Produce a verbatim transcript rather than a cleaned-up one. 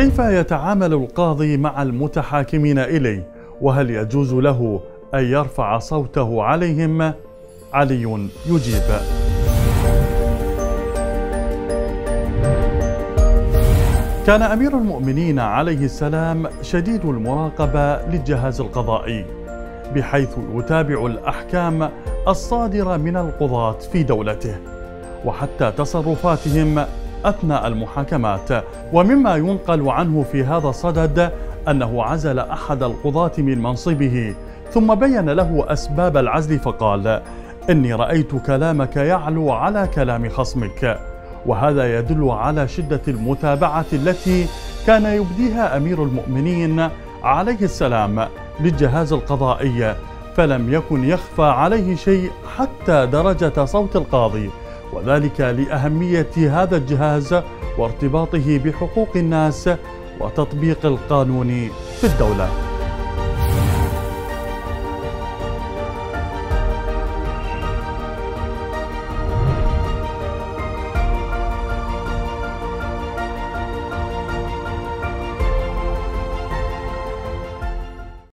كيف يتعامل القاضي مع المتحاكمين إليه؟ وهل يجوز له أن يرفع صوته عليهم؟ علي يجيب. كان أمير المؤمنين عليه السلام شديد المراقبة للجهاز القضائي، بحيث يتابع الأحكام الصادرة من القضاة في دولته وحتى تصرفاتهم أثناء المحاكمات. ومما ينقل عنه في هذا الصدد أنه عزل أحد القضاة من منصبه، ثم بين له أسباب العزل فقال: إني رأيت كلامك يعلو على كلام خصمك. وهذا يدل على شدة المتابعة التي كان يبديها أمير المؤمنين عليه السلام للجهاز القضائي، فلم يكن يخفى عليه شيء حتى درجة صوت القاضي، وذلك لأهمية هذا الجهاز وارتباطه بحقوق الناس وتطبيق القانون في الدولة.